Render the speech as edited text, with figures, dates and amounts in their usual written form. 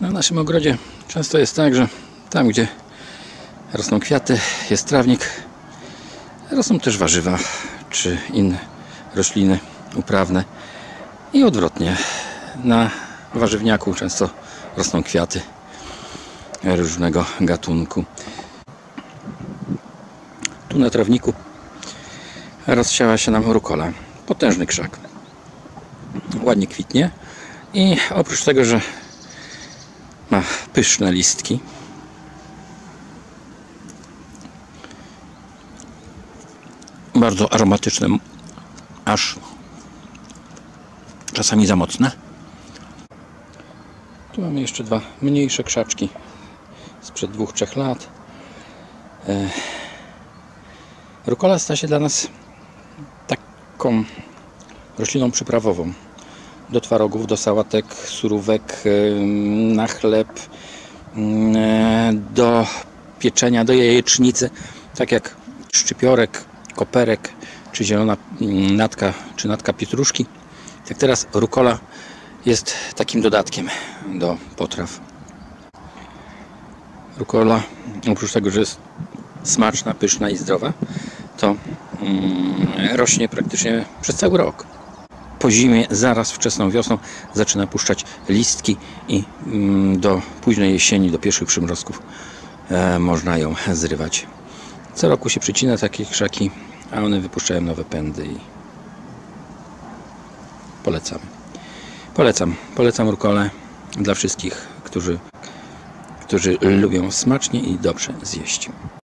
Na naszym ogrodzie często jest tak, że tam, gdzie rosną kwiaty, jest trawnik, rosną też warzywa czy inne rośliny uprawne i odwrotnie. Na warzywniaku często rosną kwiaty różnego gatunku. Tu na trawniku rozsiała się nam rukola, potężny krzak. Ładnie kwitnie i oprócz tego, że ma pyszne listki, bardzo aromatyczne, aż czasami za mocne. Tu mamy jeszcze dwa mniejsze krzaczki sprzed 2-3 lat. Rukola stała się dla nas taką rośliną przyprawową do twarogów, do sałatek, surówek, na chleb, do pieczenia, do jajecznicy, tak jak szczypiorek, koperek, czy zielona natka, czy natka pietruszki. Tak teraz rukola jest takim dodatkiem do potraw. Rukola, oprócz tego, że jest smaczna, pyszna i zdrowa, to rośnie praktycznie przez cały rok. Po zimie, zaraz wczesną wiosną zaczyna puszczać listki i do późnej jesieni, do pierwszych przymrozków można ją zrywać. Co roku się przycina takie krzaki, a one wypuszczają nowe pędy i polecam. Polecam rukolę dla wszystkich, którzy lubią smacznie i dobrze zjeść.